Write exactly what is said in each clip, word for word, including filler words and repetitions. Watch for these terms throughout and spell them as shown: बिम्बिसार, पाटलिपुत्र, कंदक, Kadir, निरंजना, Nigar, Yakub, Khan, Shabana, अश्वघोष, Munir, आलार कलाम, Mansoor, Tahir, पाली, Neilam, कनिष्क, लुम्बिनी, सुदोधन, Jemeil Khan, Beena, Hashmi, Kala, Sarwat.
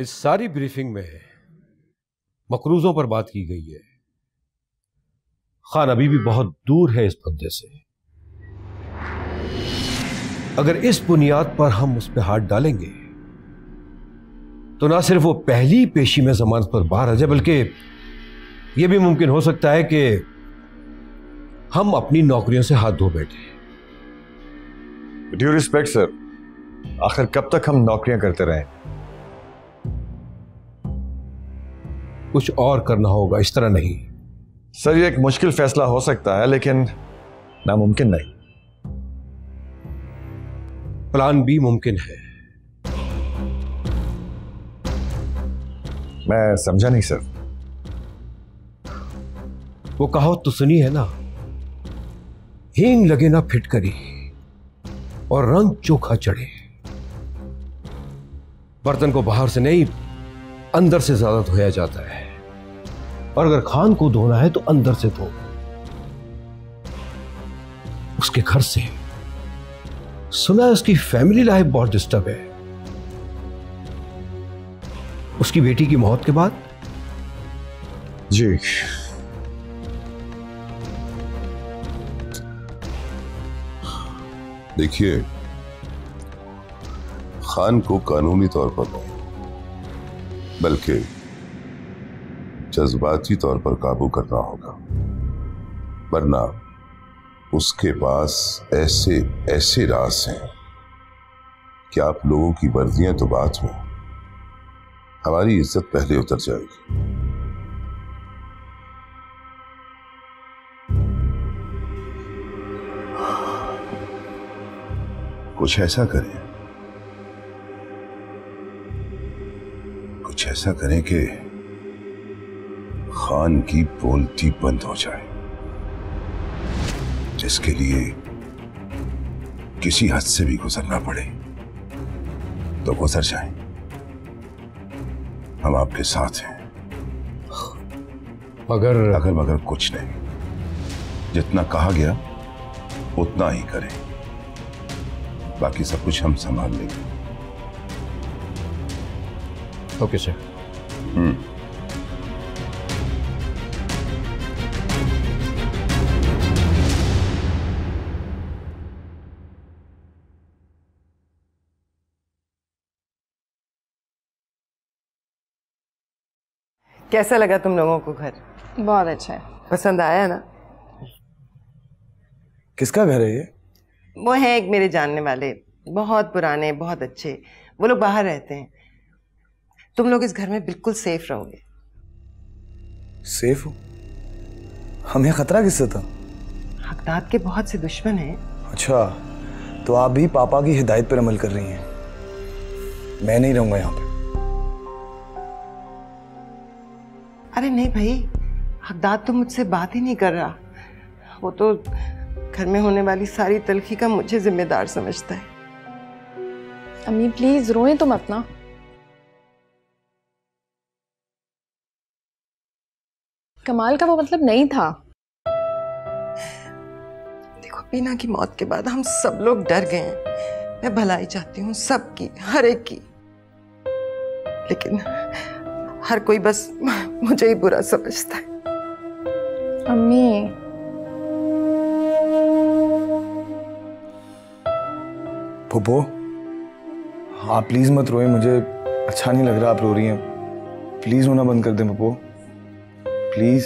इस सारी ब्रीफिंग में मकरूजों पर बात की गई है। खान अभी भी बहुत दूर है इस बंदे से। अगर इस बुनियाद पर हम उस पर हाथ डालेंगे तो ना सिर्फ वो पहली पेशी में जमानत पर बाहर आ जाए, बल्कि यह भी मुमकिन हो सकता है कि हम अपनी नौकरियों से हाथ धो बैठे। ड्यू रिस्पेक्ट सर, आखिर कब तक हम नौकरियां करते रहें? कुछ और करना होगा, इस तरह नहीं। सर ये एक मुश्किल फैसला हो सकता है लेकिन नामुमकिन नहीं। प्लान बी मुमकिन है। मैं समझा नहीं सर। वो कहावत तो सुनी है ना, हींग लगे ना फिटकरी और रंग चोखा चढ़े। बर्तन को बाहर से नहीं अंदर से ज्यादा धोया जाता है, और अगर खान को धोना है तो अंदर से धो, उसके घर से। सुना है उसकी फैमिली लाइफ बहुत डिस्टर्ब है। उसकी बेटी की मौत के बाद जी देखिए, खान को कानूनी तौर पर नहीं बल्कि जज्बाती तौर पर काबू करना होगा, वरना उसके पास ऐसे ऐसे राज हैं कि आप लोगों की वर्दियां तो बात में, हमारी इज्जत पहले उतर जाएगी। कुछ ऐसा करें, कुछ ऐसा करें कि खान की बोलती बंद हो जाए, जिसके लिए किसी हद से भी गुजरना पड़े तो गुजर जाए। हम आपके साथ हैं। मगर अगर मगर कुछ नहीं, जितना कहा गया उतना ही करें, बाकी सब कुछ हम संभाल लेंगे। Okay sir. हम्म कैसा लगा तुम लोगों को घर? बहुत अच्छा है। पसंद आया ना? किसका घर है ये? वो है एक मेरे जानने वाले, बहुत पुराने, बहुत अच्छे। वो लोग बाहर रहते हैं। तुम लोग इस घर में बिल्कुल सेफ रहोगे। सेफ हो? हमें खतरा किससे था? हकदाद के बहुत से दुश्मन हैं। अच्छा, तो आप भी पापा की हिदायत पर अमल कर रही हैं। मैं नहीं रहूंगा यहाँ पे। अरे नहीं भाई, हकदाद तो मुझसे बात ही नहीं कर रहा। वो तो घर में होने वाली सारी तलखी का मुझे जिम्मेदार समझता है। अम्मी प्लीज रोएं तुम अपना। कमाल का वो मतलब नहीं था। देखो बीना की मौत के बाद हम सब लोग डर गए हैं। मैं भलाई चाहती हूँ सबकी, हर एक की, लेकिन हर कोई बस मुझे ही बुरा समझता है। अम्मी फूफो, हाँ प्लीज मत रोए, मुझे अच्छा नहीं लग रहा आप रो रही हैं। प्लीज रोना बंद कर दें फूफो, प्लीज।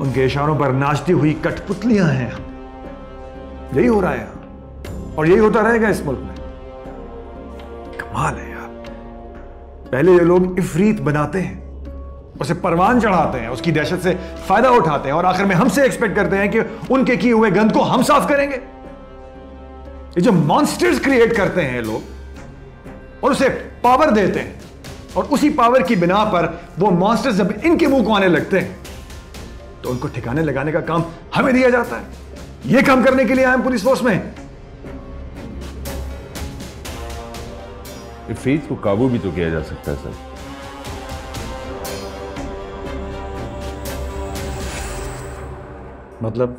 उनके इशारों पर नाचती हुई कठपुतलियां हैं। यही हो रहा है और यही होता रहेगा इस मुल्क में। कमाल है यार, पहले ये लोग इफरीत बनाते हैं, उसे परवान चढ़ाते हैं, उसकी दहशत से फायदा उठाते हैं और आखिर में हमसे एक्सपेक्ट करते हैं कि उनके किए हुए गंद को हम साफ करेंगे। ये जो मॉन्स्टर्स क्रिएट करते हैं लोग और उसे पावर देते हैं और उसी पावर की बिना पर वो मॉन्स्टर्स जब इनके मुंह को आने लगते हैं तो उनको ठिकाने लगाने का काम हमें दिया जाता है। ये काम करने के लिए हम पुलिस फोर्स में। इफरीत को काबू भी तो किया जा सकता है सर। मतलब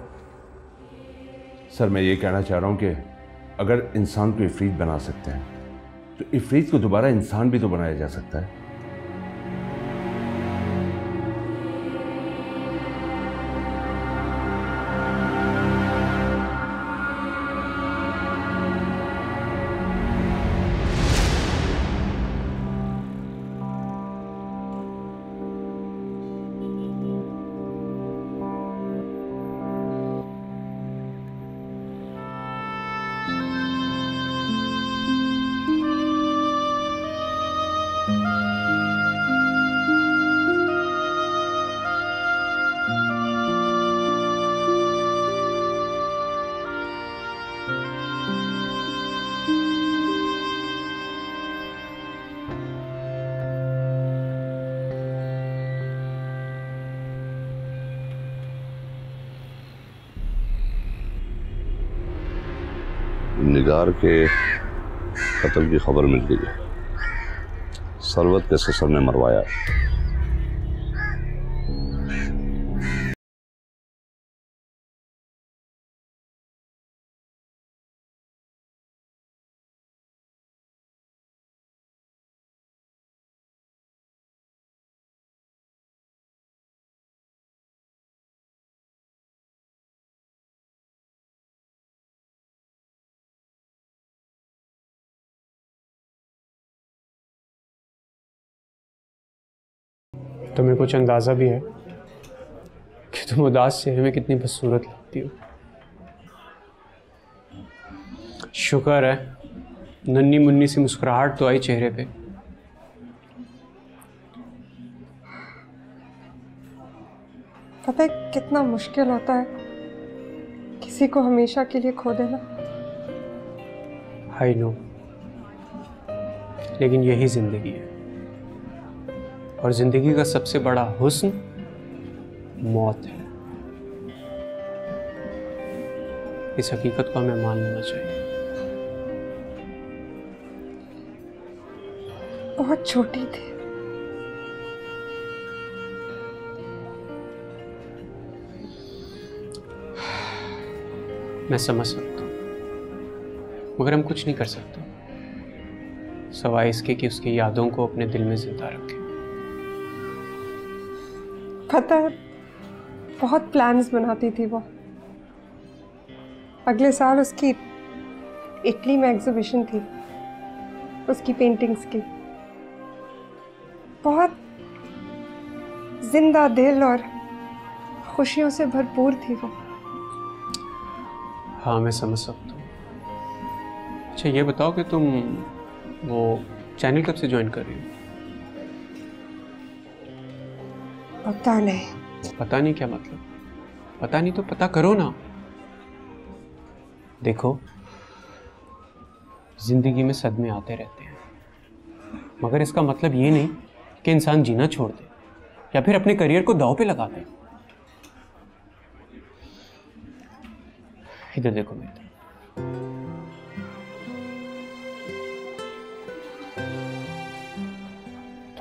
सर मैं ये कहना चाह रहा हूं कि अगर इंसान को इफरीत बना सकते हैं तो इफरीत को दोबारा इंसान भी तो बनाया जा सकता है। निगार के कत्ल की खबर मिल गई है। सरवत के ससुर ने मरवाया। तुम्हें कुछ अंदाज़ा भी है कि तुम उदास चेहरे में कितनी बदसूरत लगती हो। शुक्र है नन्ही मुन्नी सी मुस्कुराहट तो आई चेहरे पे। पता है कितना मुश्किल होता है किसी को हमेशा के लिए खो देना। आई नो, लेकिन यही जिंदगी है और जिंदगी का सबसे बड़ा हुस्न मौत है। इस हकीकत को हमें मान लेना चाहिए। बहुत छोटी थी, मैं समझ सकता हूँ, मगर हम कुछ नहीं कर सकते सवाए इसके कि उसकी यादों को अपने दिल में जिंदा रखें। पता है बहुत प्लान्स बनाती थी वो। अगले साल उसकी इटली में एग्जीबिशन थी उसकी पेंटिंग्स की। बहुत जिंदा दिल और खुशियों से भरपूर थी वो। हाँ मैं समझ सकता हूँ। अच्छा ये बताओ कि तुम वो चैनल कब से ज्वाइन कर रही हो? पता नहीं। पता नहीं क्या मतलब? पता नहीं तो पता करो ना। देखो जिंदगी में सदमे आते रहते हैं, मगर इसका मतलब ये नहीं कि इंसान जीना छोड़ दे या फिर अपने करियर को दांव पे लगा दे। इधर देखो मेरे तरफ।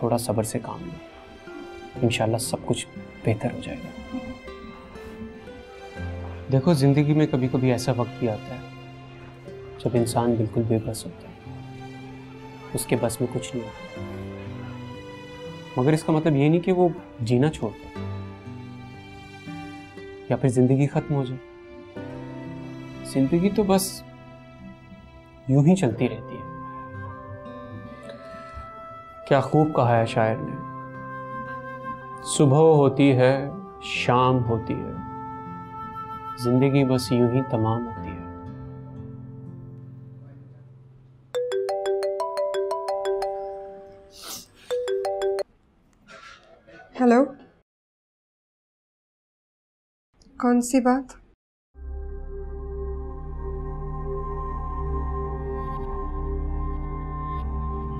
थोड़ा सब्र से काम लो, इंशाल्लाह सब कुछ बेहतर हो जाएगा। देखो जिंदगी में कभी कभी ऐसा वक्त भी आता है जब इंसान बिल्कुल बेबस होता है, उसके बस में कुछ नहीं होता, मगर इसका मतलब ये नहीं कि वो जीना छोड़ दे या फिर जिंदगी खत्म हो जाए। जिंदगी तो बस यूं ही चलती रहती है। क्या खूब कहा है शायर ने, सुबह होती है शाम होती है, जिंदगी बस यूं ही तमाम होती है। हेलो, कौन सी बात?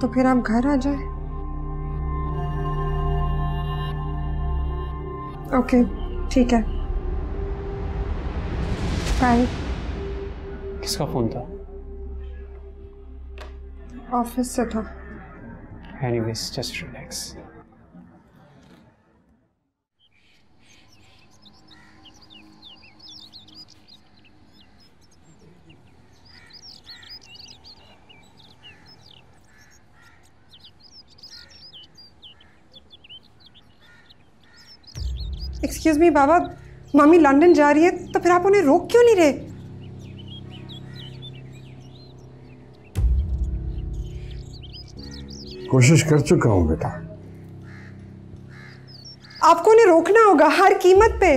तो फिर आप घर आ जाए। ओके, ठीक है, बाय। किसका फोन था? ऑफिस से था। Anyways, just relax. Excuse me बाबा, मम्मी लंदन जा रही है तो फिर आप उन्हें रोक क्यों नहीं रहे? कोशिश कर चुका हूं बेटा। आपको उन्हें रोकना होगा हर कीमत पे।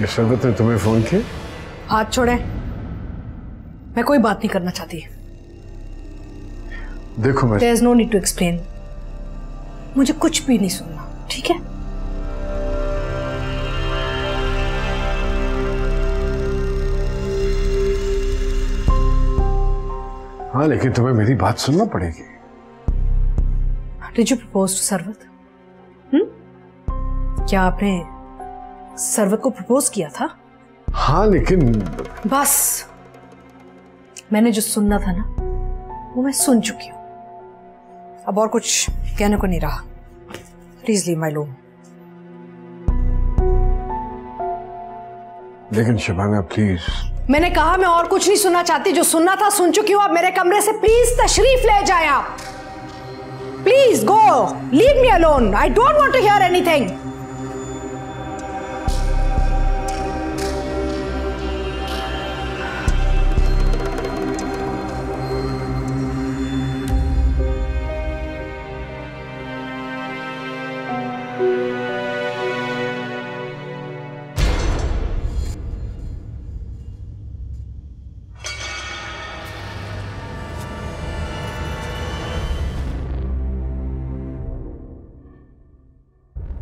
ये शरबत ने तुम्हें फोन किया? हाथ छोड़े, मैं कोई बात नहीं करना चाहती। देखो मैं, There's no need to explain. मुझे कुछ भी नहीं सुनना, ठीक है? हाँ, लेकिन तुम्हें मेरी बात सुनना पड़ेगी। Did you propose to Sarwat? हम्म? क्या आपने सर्वत को प्रपोज किया था? हाँ, लेकिन बस मैंने जो सुनना था ना वो मैं सुन चुकी हूँ। अब और कुछ कहने को नहीं रहा। Please leave my room. लेकिन शबाना प्लीज। मैंने कहा मैं और कुछ नहीं सुनना चाहती। जो सुनना था सुन चुकी हूँ। आप मेरे कमरे से प्लीज तशरीफ ले जाए। आप please go, leave me alone. I don't want to hear anything.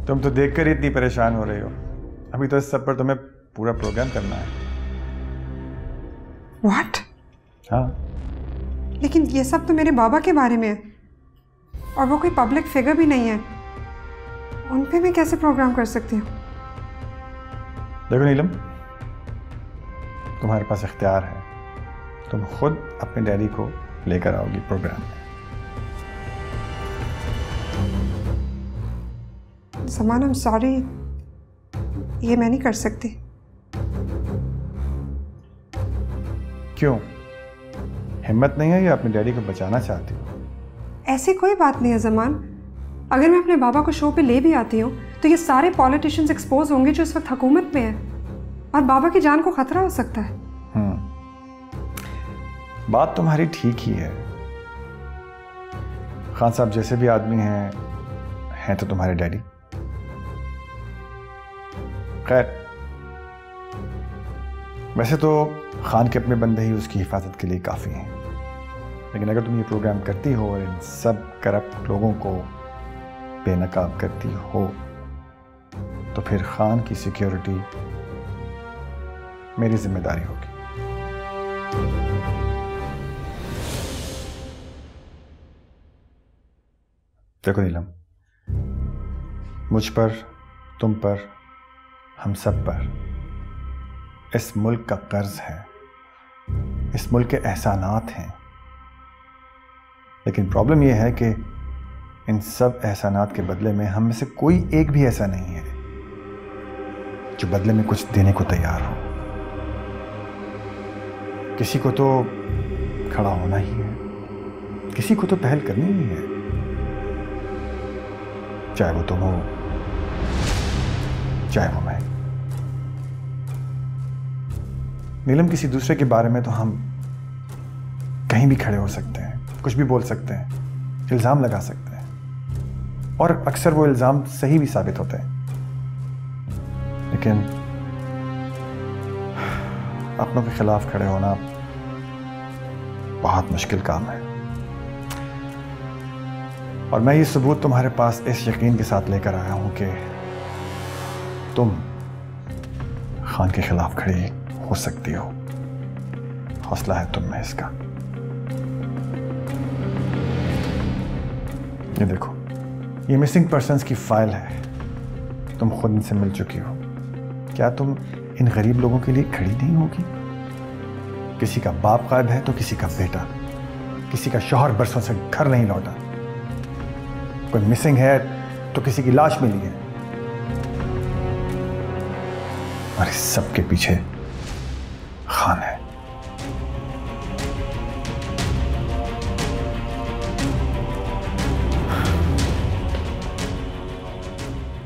तुम तो देखकर ही इतनी परेशान हो रही हो। अभी तो इस सब पर तुम्हें पूरा प्रोग्राम करना है। What? हाँ। लेकिन ये सब तो मेरे बाबा के बारे में है और वो कोई पब्लिक फिगर भी नहीं है। उन पे मैं कैसे प्रोग्राम कर सकती हूँ? देखो नीलम, तुम्हारे पास इख्तियार है। तुम खुद अपने डैडी को लेकर आओगी प्रोग्राम में। समान, I'm sorry, ये मैं नहीं कर सकती। क्यों? हिम्मत नहीं है या अपने डैडी को बचाना चाहती हो? ऐसी कोई बात नहीं है जमान। अगर मैं अपने बाबा को शो पे ले भी आती हूँ तो ये सारे पॉलिटिशियंस एक्सपोज होंगे जो इस वक्त हुकूमत में हैं और बाबा की जान को खतरा हो सकता है। हम्म, बात तुम्हारी ठीक ही है। खान साहब जैसे भी आदमी हैं हैं तो तुम्हारे डैडी। खैर, वैसे तो खान के अपने बंदे ही उसकी हिफाजत के लिए काफ़ी हैं, लेकिन अगर तुम ये प्रोग्राम करती हो और इन सब करप्ट लोगों को बेनकाब करती हो तो फिर खान की सिक्योरिटी मेरी जिम्मेदारी होगी। देखो नीलम, मुझ पर, तुम पर, हम सब पर इस मुल्क का कर्ज है, इस मुल्क के एहसानात हैं, लेकिन प्रॉब्लम यह है कि इन सब एहसानात के बदले में हम में से कोई एक भी ऐसा नहीं है जो बदले में कुछ देने को तैयार हो। किसी को तो खड़ा होना ही है, किसी को तो पहल करनी ही है, चाहे वो तुम हो चाहे वो मैं। नीलम, किसी दूसरे के बारे में तो हम कहीं भी खड़े हो सकते हैं, कुछ भी बोल सकते हैं, इल्ज़ाम लगा सकते हैं और अक्सर वो इल्ज़ाम सही भी साबित होते हैं, लेकिन अपनों के खिलाफ खड़े होना बहुत मुश्किल काम है। और मैं ये सबूत तुम्हारे पास इस यकीन के साथ लेकर आया हूं कि तुम खान के खिलाफ खड़ी हो सकती हो, हौसला है तुम में इसका। ये देखो, ये मिसिंग पर्सन्स की फाइल है, तुम खुद इनसे मिल चुकी हो, क्या तुम इन गरीब लोगों के लिए खड़ी नहीं होगी? किसी का बाप गायब है तो किसी का बेटा, किसी का शौहर बरसों से घर नहीं लौटा, कोई मिसिंग है तो किसी की लाश मिली है, और इस सब के पीछे खान है।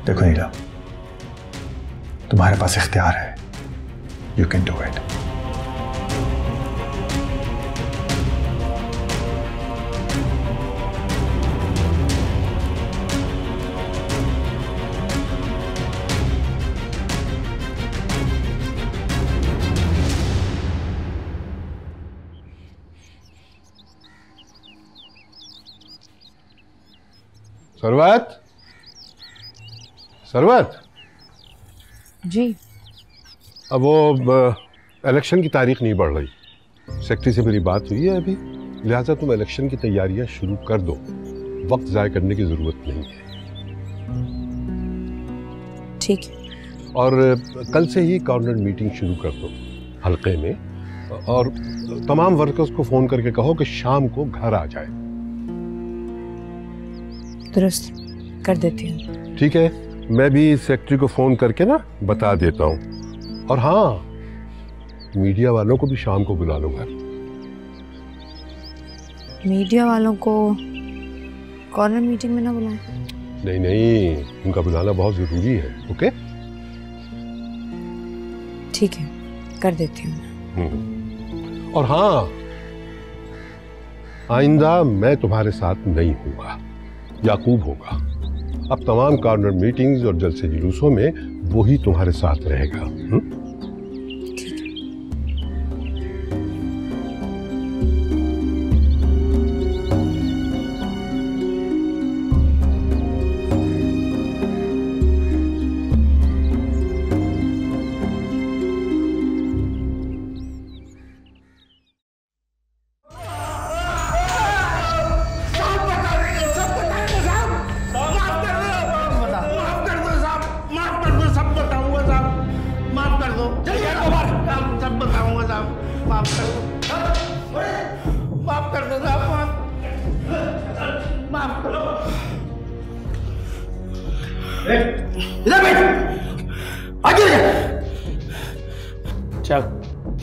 देखो नीला, तुम्हारे पास इख्तियार है, you can do it. Sarwat, Sarwat ji, अब वो इलेक्शन की तारीख नहीं बढ़ रही, सेक्रेटरी से मेरी बात हुई है अभी, लिहाजा तुम इलेक्शन की तैयारियां शुरू कर दो, वक्त ज़ाय करने की ज़रूरत नहीं है। ठीक है। और कल से ही कॉर्नर मीटिंग शुरू कर दो हल्के में, और तमाम वर्कर्स को फ़ोन करके कहो कि शाम को घर आ जाए। दुरुस्त कर देती हूँ। ठीक है, मैं भी सेक्रेटरी को फ़ोन करके ना बता देता हूँ, और हाँ, मीडिया वालों को भी शाम को बुला लूँगा। मीडिया वालों को कॉर्नर मीटिंग में ना बुलाएं। नहीं नहीं, उनका बुलाना बहुत ज़रूरी है। ओके ठीक है, कर देती हूँ। और हाँ, आइंदा मैं तुम्हारे साथ नहीं होगा, याकूब होगा। अब तमाम कॉर्नर मीटिंग्स और जलसे जुलूसों में वो ही तुम्हारे साथ रहेगा।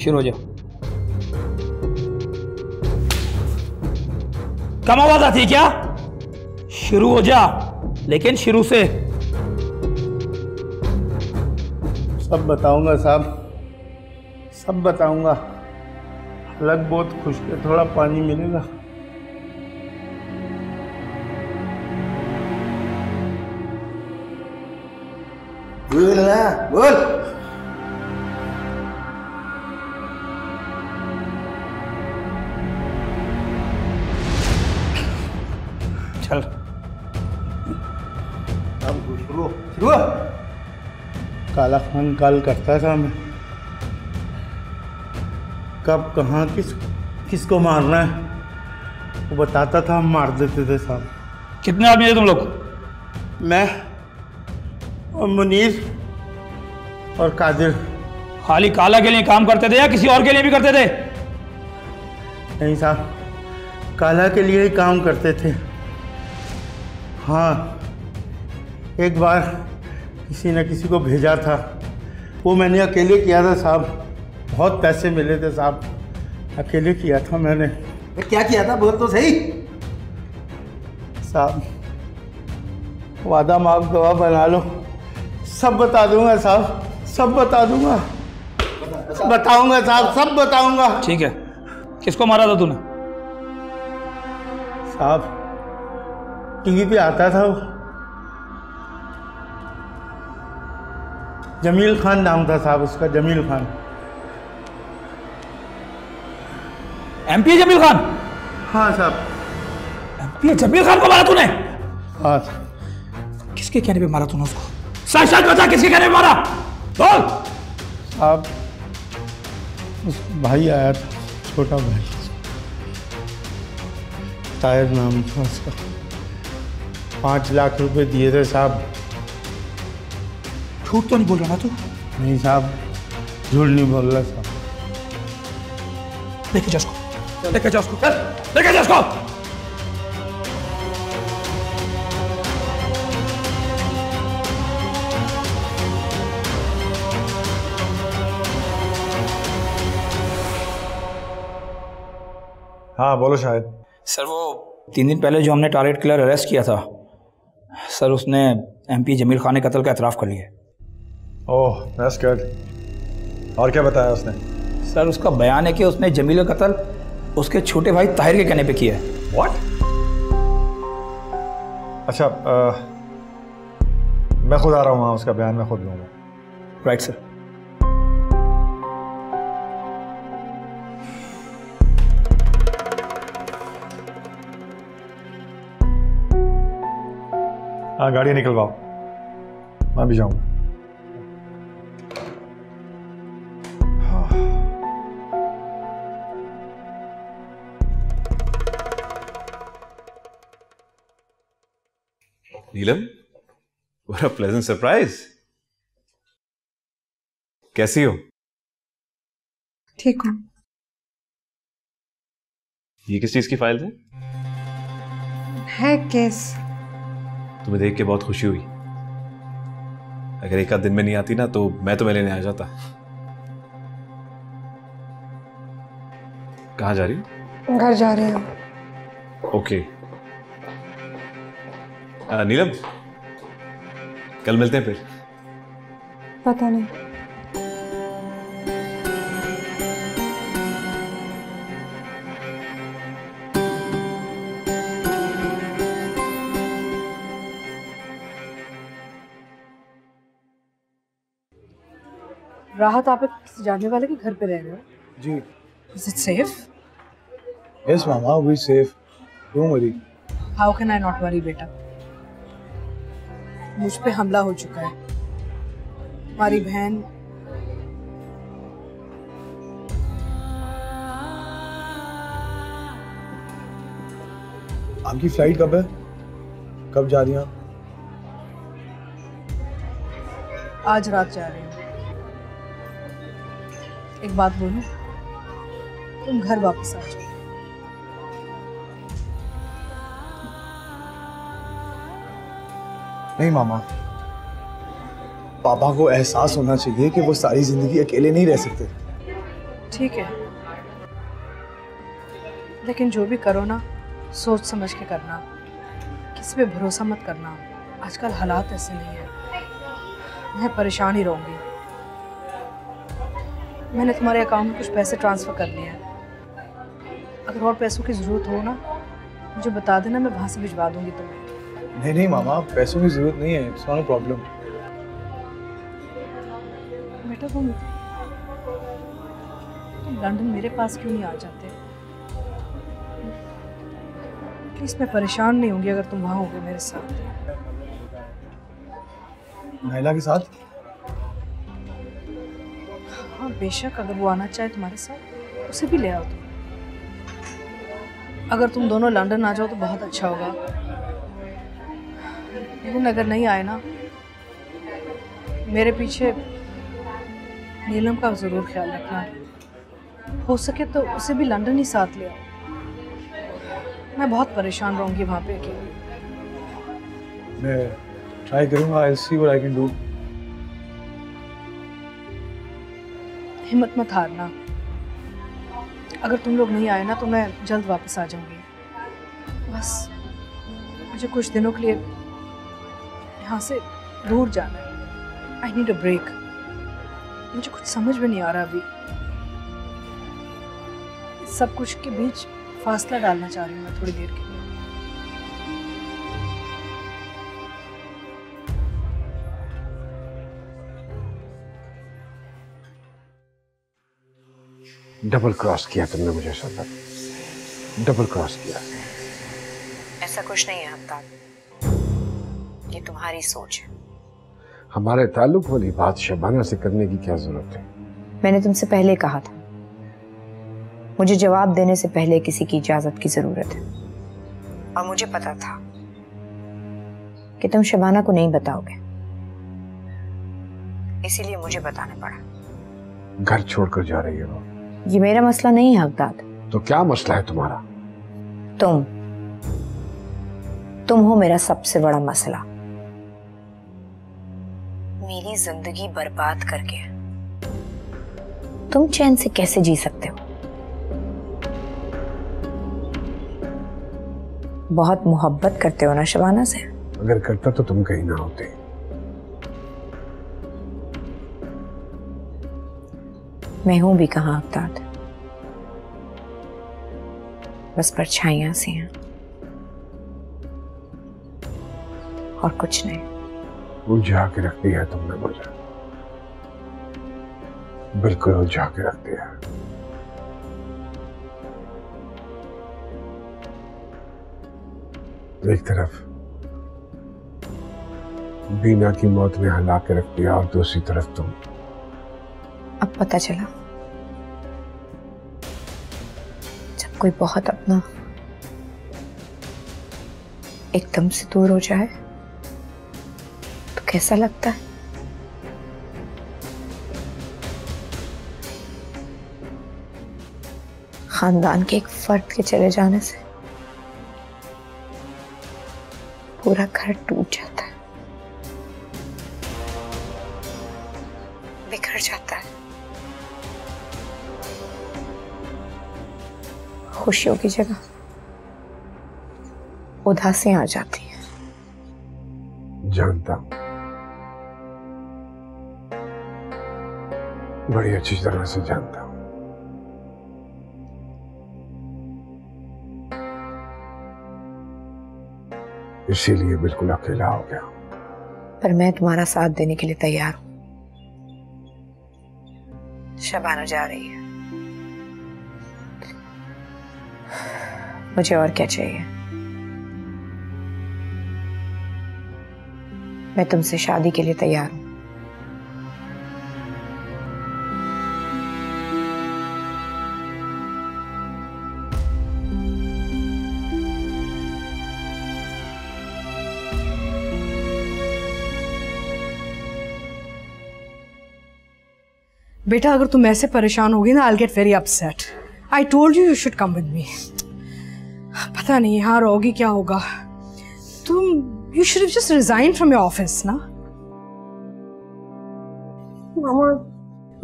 शुरू हो जाओ। कम आवाज आती है क्या? शुरू हो जा, लेकिन शुरू से। सब बताऊंगा साहब, सब बताऊंगा, अलग बहुत खुश्क है, थोड़ा पानी मिलेगा। बोल बोल। चल अब शुरू शुरू। काला खान काल करता था मैं, कब कहाँ किस किसको मारना है वो बताता था, हम मार देते थे साहब। कितने आदमी थे तुम लोग? मैं और मुनीर और कादिर। खाली काला के लिए काम करते थे या किसी और के लिए भी करते थे? नहीं साहब, काला के लिए ही काम करते थे। हाँ, एक बार किसी न किसी को भेजा था, वो मैंने अकेले किया था साहब। बहुत पैसे मिले थे साहब, अकेले किया था मैंने। क्या किया था बोल तो सही साहब। वादा माफ गवाह बना लो, सब बता दूंगा साहब, सब बता दूंगा, बताऊंगा साहब, सब बताऊंगा। ठीक है, किसको मारा था तूने? साहब टीवी पे आता था वो, जमील खान नाम था साहब उसका, जमील खान, एमपी जमील खान। हाँ साहब, एमपी जमील खान को मारा तूने? हाँ। किसके कहने पे मारा तूने उसको? सच सच बता, किसके कहने पे मारा बोल। साहब उस भाई आया था, छोटा भाई, ताहिर नाम था उसका, पाँच लाख रुपए दिए थे साहब। झूठ तो नहीं बोल रहा ना तू? नहीं साहब, झूठ नहीं बोल रहा साहब। लेके जा उसको, लेके जा उसको, लेके जा उसको। हाँ बोलो। शायद सर वो तीन दिन पहले जो हमने टारगेट किलर अरेस्ट किया था सर, उसने एमपी जमील खान ने कत्ल का एतराफ़ कर लिया। Oh that's good. और क्या बताया उसने? सर उसका बयान है कि उसने जमील का कत्ल उसके छोटे भाई ताहिर के कहने पे किया है। व्हाट? अच्छा, आ, मैं खुद आ रहा हूँ, उसका बयान मैं खुद लूँगा। Right sir. हाँ गाड़ी निकलवाओ, मैं भी जाऊँगा। नीलम, what a pleasant surprise. कैसी हो? ठीक हूँ। ये किस चीज की फाइल है? है केस। तुम्हें देख के बहुत खुशी हुई। अगर एक आध दिन में नहीं आती ना तो मैं तुम्हें लेने आ जाता। कहाँ जा रही हो? घर जा रही हूँ। ओके नीलम, कल मिलते हैं फिर। पता नहीं। राहत, आप एक किसी जानने वाले के घर पे रह रहे हो? जी। Is it safe? Yes, Mama, we safe. Don't worry. How can I not worry, बेटा? मुझ पे हमला हो चुका है, हमारी बहन आपकी फ्लाइट कब है? कब जा रही हैं आप? आज रात जा रही हूँ। एक बात बोलूं, तुम घर वापस आ जाओ। नहीं मामा, पापा को एहसास होना चाहिए कि वो सारी जिंदगी अकेले नहीं रह सकते। ठीक है, लेकिन जो भी करो ना सोच समझ के करना, किसी पे भरोसा मत करना। आजकल हालात ऐसे नहीं है, मैं परेशान ही रहूंगी। मैंने तुम्हारे अकाउंट में कुछ पैसे ट्रांसफर कर लिए हैं, अगर और पैसों की जरूरत हो ना मुझे बता देना, मैं वहां से भिजवा दूंगी तुम्हें। नहीं नहीं मामा, पैसों की जरूरत नहीं है, इट्स नॉट अ प्रॉब्लम। बेटा तुम तुम लंदन मेरे पास क्यों नहीं आ जाते? प्लीज मैं परेशान नहीं होंगी अगर तुम वहाँ होगे मेरे साथ। नाइला के साथ? हाँ बेशक, अगर वो आना चाहे तुम्हारे साथ उसे भी ले आओ तुम। अगर तुम दोनों लंदन आ जाओ तो बहुत अच्छा होगा, लेकिन अगर नहीं आए ना मेरे पीछे नीलम का ज़रूर ख्याल रखना, हो सके तो उसे भी लंदन ही साथ ले आओ। मैं बहुत परेशान रहूँगी वहाँ पे अकेले। मैं ट्राई करूँगा, I see what I can do. हिम्मत मत हारना, अगर तुम लोग नहीं आए ना तो मैं जल्द वापस आ जाऊंगी। बस मुझे कुछ दिनों के लिए यहाँ से दूर जाना है। I need a break. मुझे कुछ समझ में नहीं आ रहा अभी, सब कुछ के बीच फासला डालना चाह रही हूँ मैं थोड़ी देर के लिए। डबल क्रॉस किया तुमने मुझे, सरवत, डबल क्रॉस किया। ऐसा कुछ नहीं है अब्ताब, ये तुम्हारी सोच है। हमारे ताल्लुक वाली बात शबाना से करने की क्या जरूरत है? मैंने तुमसे पहले कहा था मुझे जवाब देने से पहले किसी की इजाजत की जरूरत है, और मुझे पता था कि तुम शबाना को नहीं बताओगे, इसीलिए मुझे बताना पड़ा। घर छोड़कर जा रही हो? ये मेरा मसला नहीं है हकदाद। तो क्या मसला है तुम्हारा? तुम तुम हो मेरा सबसे बड़ा मसला। मेरी जिंदगी बर्बाद करके तुम चैन से कैसे जी सकते हो? बहुत मोहब्बत करते हो ना शबाना से। अगर करता तो तुम कहीं ना होते। मैं हूं भी कहां अब्ताद, बस परछाइयां सी हैं और कुछ नहीं। उलझा के रख दिया तुमने मुझे, बिल्कुल उलझा के रख दिया। एक तरफ बीना की मौत ने हिला के रख दिया और दूसरी तरफ तुम। अब पता चला जब कोई बहुत अपना एकदम से दूर हो जाए तो कैसा लगता है। खानदान के एक फर्द के चले जाने से पूरा घर टूट जाता है, बिखर जाता है। खुशियों की जगह उदासी आ जाती है। जानता हूं, बड़ी अच्छी तरह से जानता हूं। इसीलिए बिल्कुल अकेला हो गया, पर मैं तुम्हारा साथ देने के लिए तैयार हूं। शबाना जा रही है, मुझे और क्या चाहिए? मैं तुमसे शादी के लिए तैयार हूं। बेटा अगर तुम ऐसे परेशान होगी ना, I will get very upset. I told you you should come with me. पता नहीं यहाँ रहोगी क्या होगा। तुम you should just resign from your office ना। मामा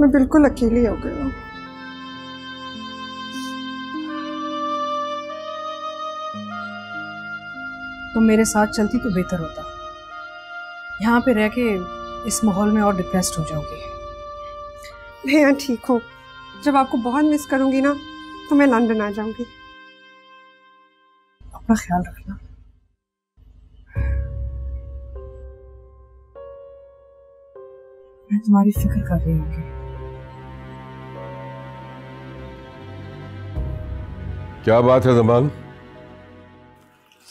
मैं बिल्कुल अकेली हो गई हूँ। तुम मेरे साथ चलती तो बेहतर होता, यहाँ पे रह के इस माहौल में और डिप्रेस्ड हो जाओगी। मैं यहाँ ठीक हूँ, जब आपको बहुत मिस करूँगी ना तो मैं लंदन आ जाऊँगी। अपना ख्याल रखना। मैं तुम्हारी फिक्र कर रही हूँ। क्या बात है जमान,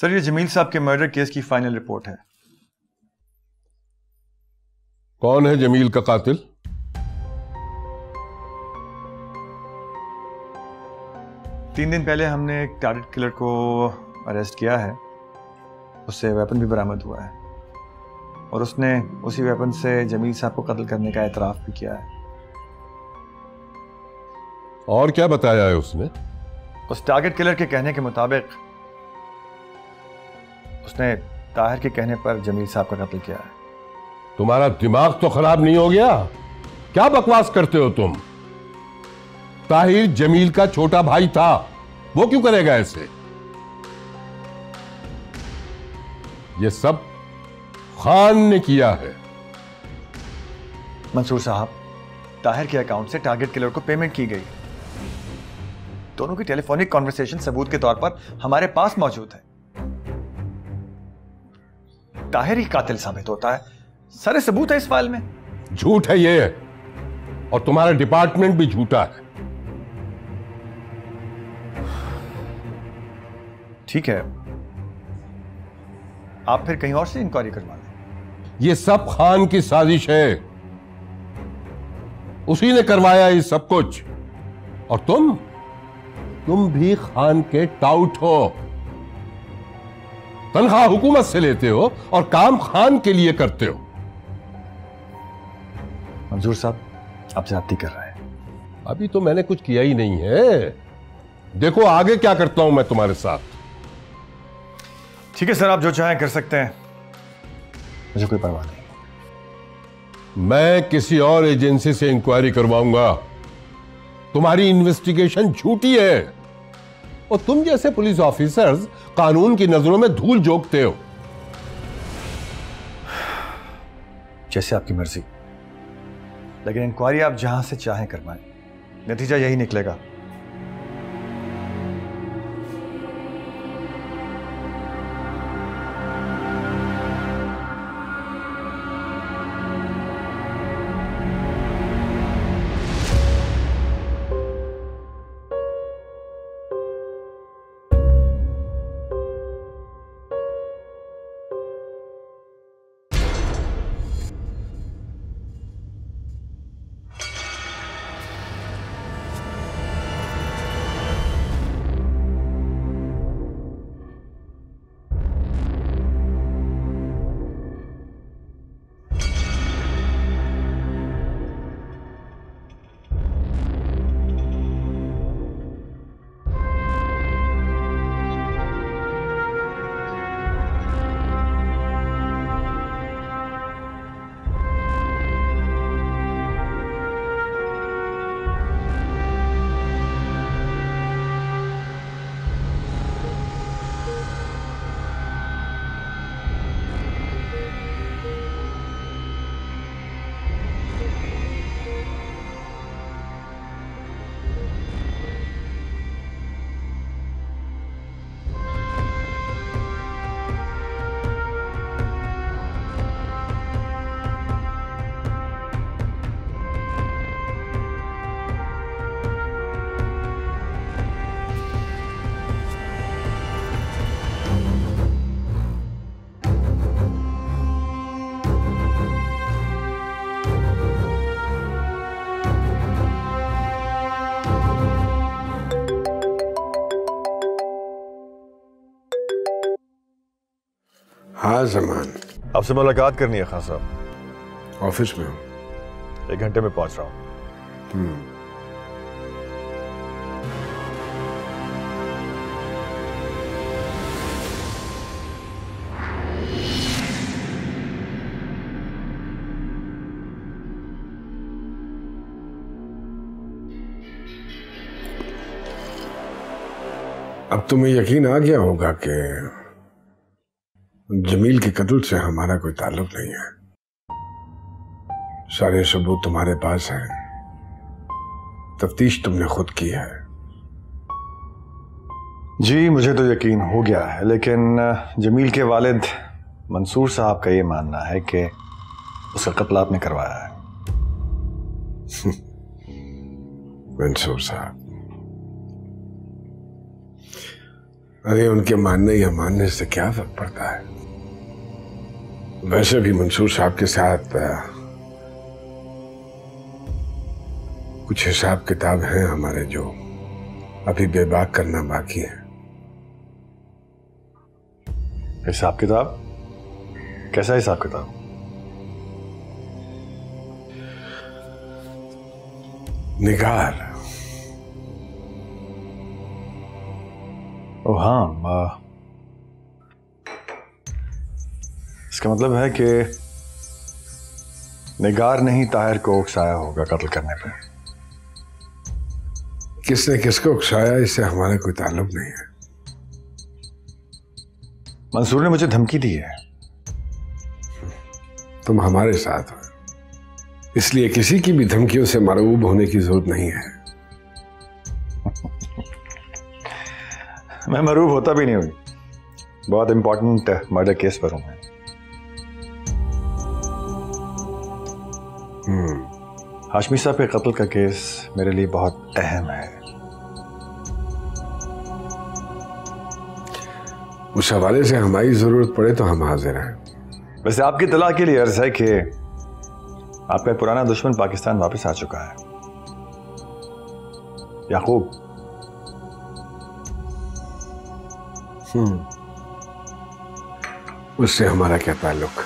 सर ये जमील साहब के मर्डर केस की फाइनल रिपोर्ट है। कौन है जमील का कातिल? तीन दिन पहले हमने एक टारगेट किलर को अरेस्ट किया है, उससे वेपन भी बरामद हुआ है और उसने उसी वेपन से जमील साहब को कत्ल करने का एतराफ़ भी किया है। और क्या बताया है उसने? उस टारगेट किलर के कहने के मुताबिक उसने ताहिर के कहने पर जमील साहब का कत्ल किया है। तुम्हारा दिमाग तो खराब नहीं हो गया? क्या बकवास करते हो तुम? ताहिर जमील का छोटा भाई था, वो क्यों करेगा ऐसे? ये सब खान ने किया है। मंसूर साहब, ताहिर के अकाउंट से टारगेट किलर को पेमेंट की गई। दोनों की टेलीफोनिक कॉन्वर्सेशन सबूत के तौर पर हमारे पास मौजूद है। ताहिर ही कातिल साबित होता है, सारे सबूत है इस फाइल में। झूठ है ये, और तुम्हारा डिपार्टमेंट भी झूठा है। ठीक है, आप फिर कहीं और से इंक्वायरी करवा लें। ये सब खान की साजिश है, उसी ने करवाया ये सब कुछ। और तुम तुम भी खान के टाउट हो, तनख्वाह हुकूमत से लेते हो और काम खान के लिए करते हो। मंजूर साहब, आप ज्यादती कर रहे हैं। अभी तो मैंने कुछ किया ही नहीं है, देखो आगे क्या करता हूं मैं तुम्हारे साथ। ठीक है सर, आप जो चाहें कर सकते हैं, मुझे कोई परवाह नहीं। मैं किसी और एजेंसी से इंक्वायरी करवाऊंगा। तुम्हारी इन्वेस्टिगेशन झूठी है और तुम जैसे पुलिस ऑफिसर्स कानून की नजरों में धूल झोंकते हो। जैसे आपकी मर्जी, लेकिन इंक्वायरी आप जहां से चाहें करवाएं, नतीजा यही निकलेगा। हाँ ज़मान, आपसे मुलाकात करनी है खान साहब। ऑफिस में हूँ, एक घंटे में पहुँच रहा हूँ। अब तुम्हें यकीन आ गया होगा कि जमील के कत्ल से हमारा कोई ताल्लुक नहीं है। सारे सबूत तुम्हारे पास हैं, तफ्तीश तुमने खुद की है। जी मुझे तो यकीन हो गया है, लेकिन जमील के वालिद मंसूर साहब का ये मानना है कि उसका कत्ल आपने करवाया है। मंसूर साहब, अरे उनके मानने या मानने से क्या फर्क पड़ता है। वैसे भी मंसूर साहब के साथ कुछ हिसाब किताब हैं हमारे जो अभी बेबाक करना बाकी है। हिसाब किताब? कैसा हिसाब किताब? निगार। ओ हाँ, इसका मतलब है कि निगार ने ही ताहिर को उकसाया होगा कत्ल करने पे। किसने किसको उकसाया इससे हमारा कोई ताल्लुक नहीं है। मंसूर ने मुझे धमकी दी है। तुम हमारे साथ हो इसलिए किसी की भी धमकियों से मरऊब होने की जरूरत नहीं है। मैं मरऊब होता भी नहीं हुई, बहुत इंपॉर्टेंट मर्डर केस पर हूं मैं। हम्म हाशमी साहब के कत्ल का केस मेरे लिए बहुत अहम है। उस हवाले से हमारी जरूरत पड़े तो हम हाजिर हैं। वैसे आपकी तलाह के लिए अर्ज है कि आपका पुराना दुश्मन पाकिस्तान वापस आ चुका है, याकूब। हम्म उससे हमारा क्या ताल्लुक।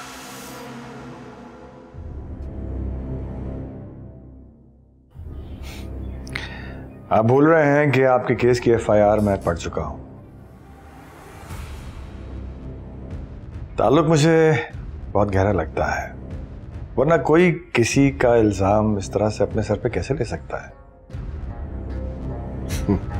आप बोल रहे हैं कि आपके केस की एफ आई आर मैं पढ़ चुका हूं। ताल्लुक मुझे बहुत गहरा लगता है, वरना कोई किसी का इल्जाम इस तरह से अपने सर पे कैसे ले सकता है।